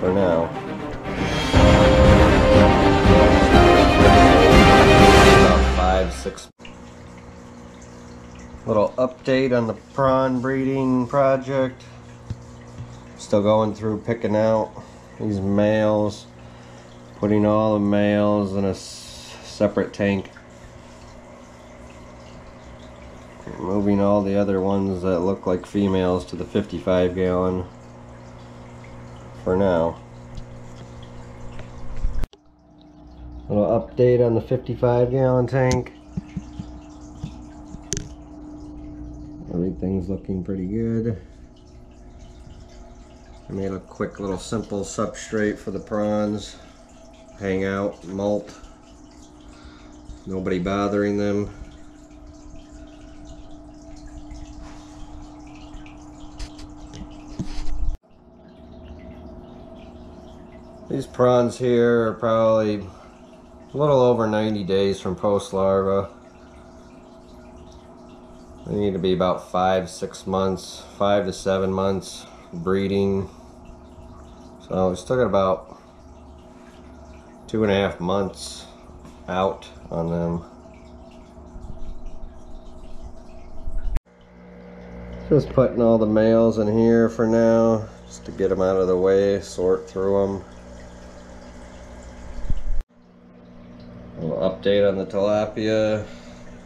for now. About 5, 6. Little update on the prawn breeding project. Still going through picking out these males, putting all the males in a separate tank, moving all the other ones that look like females to the 55-gallon for now. Little update on the 55-gallon tank. Everything's looking pretty good. I made a quick little simple substrate for the prawns. Hang out, molt. Nobody bothering them. These prawns here are probably a little over 90 days from post larva. They need to be about 5, 6 months, 5 to 7 months breeding. So we still got about 2.5 months out on them. Just putting all the males in here for now, just to get them out of the way, sort through them. A little update on the tilapia.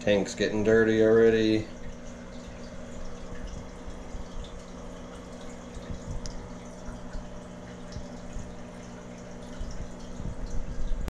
Tank's getting dirty already.